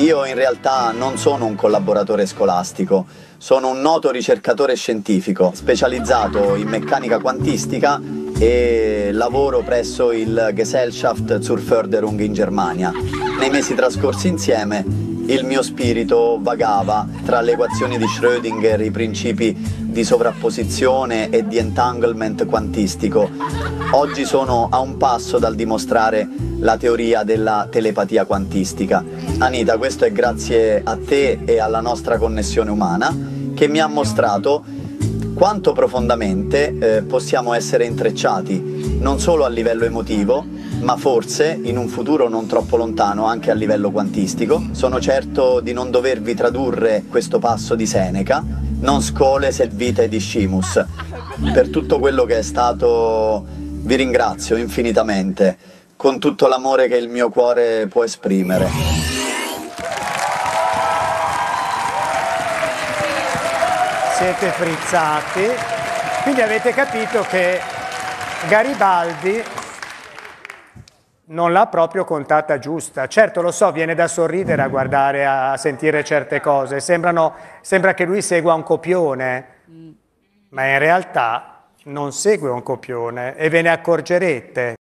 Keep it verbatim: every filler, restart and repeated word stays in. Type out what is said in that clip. Io in realtà non sono un collaboratore scolastico, sono un noto ricercatore scientifico specializzato in meccanica quantistica e lavoro presso il Gesellschaft zur Förderung in Germania. Nei mesi trascorsi insieme il mio spirito vagava tra le equazioni di Schrödinger, i principi di sovrapposizione e di entanglement quantistico. Oggi sono a un passo dal dimostrare la teoria della telepatia quantistica. Anita, questo è grazie a te e alla nostra connessione umana che mi ha mostrato quanto profondamente eh, possiamo essere intrecciati, non solo a livello emotivo, ma forse in un futuro non troppo lontano anche a livello quantistico. Sono certo di non dovervi tradurre questo passo di Seneca, non scole sed vitae discimus. Per tutto quello che è stato vi ringrazio infinitamente, con tutto l'amore che il mio cuore può esprimere. Siete frizzati, quindi avete capito che Garibaldi non l'ha proprio contata giusta. Certo, lo so, viene da sorridere a guardare, a sentire certe cose, sembrano, sembra che lui segua un copione, ma in realtà non segue un copione e ve ne accorgerete.